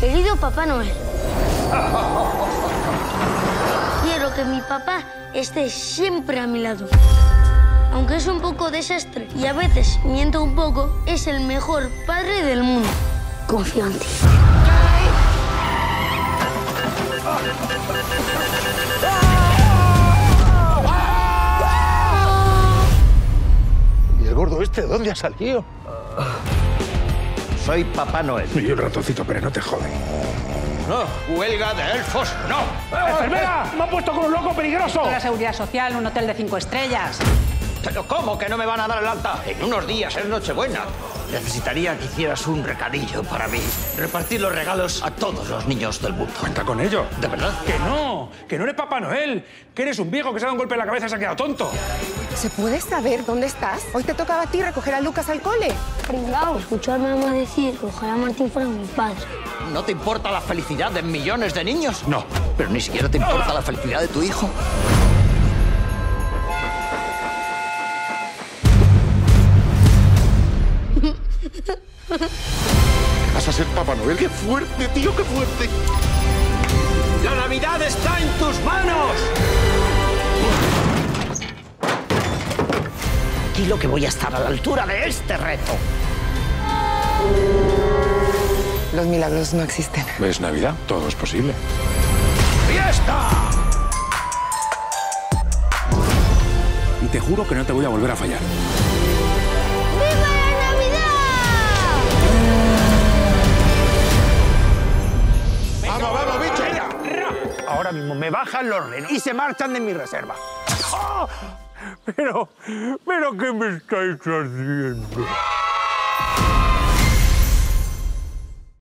Querido Papá Noel, quiero que mi papá esté siempre a mi lado. Aunque es un poco desastre y a veces miento un poco, es el mejor padre del mundo. Confío en ti. ¿Y el gordo este de dónde ha salido? Soy Papá Noel. Y un ratoncito, pero no te jode. No, huelga de elfos, no. ¡Enfermera! ¡Me han puesto con un loco peligroso! La Seguridad Social, un hotel de 5 estrellas. ¿Pero cómo que no me van a dar el alta? En unos días es Nochebuena. Necesitaría que hicieras un recadillo para mí. Repartir los regalos a todos los niños del mundo. Cuenta con ello. ¿De verdad? Que no eres Papá Noel. Que eres un viejo que se ha dado un golpe en la cabeza y se ha quedado tonto. ¿Se puede saber dónde estás? Hoy te tocaba a ti recoger a Lucas al cole. Pringao, escuchó a mi mamá decir que ojalá Martín fuera mi padre. ¿No te importa la felicidad de millones de niños? No. Pero ni siquiera te importa la felicidad de tu hijo. ¿Vas a ser Papá Noel? ¡Qué fuerte, tío, qué fuerte! ¡La Navidad está en tus manos! Tranquilo, que voy a estar a la altura de este reto. Los milagros no existen. ¿Ves Navidad? Todo es posible. ¡Fiesta! Y te juro que no te voy a volver a fallar. Ahora mismo me bajan los renos y se marchan de mi reserva. ¡Oh! Pero ¿qué me estáis haciendo?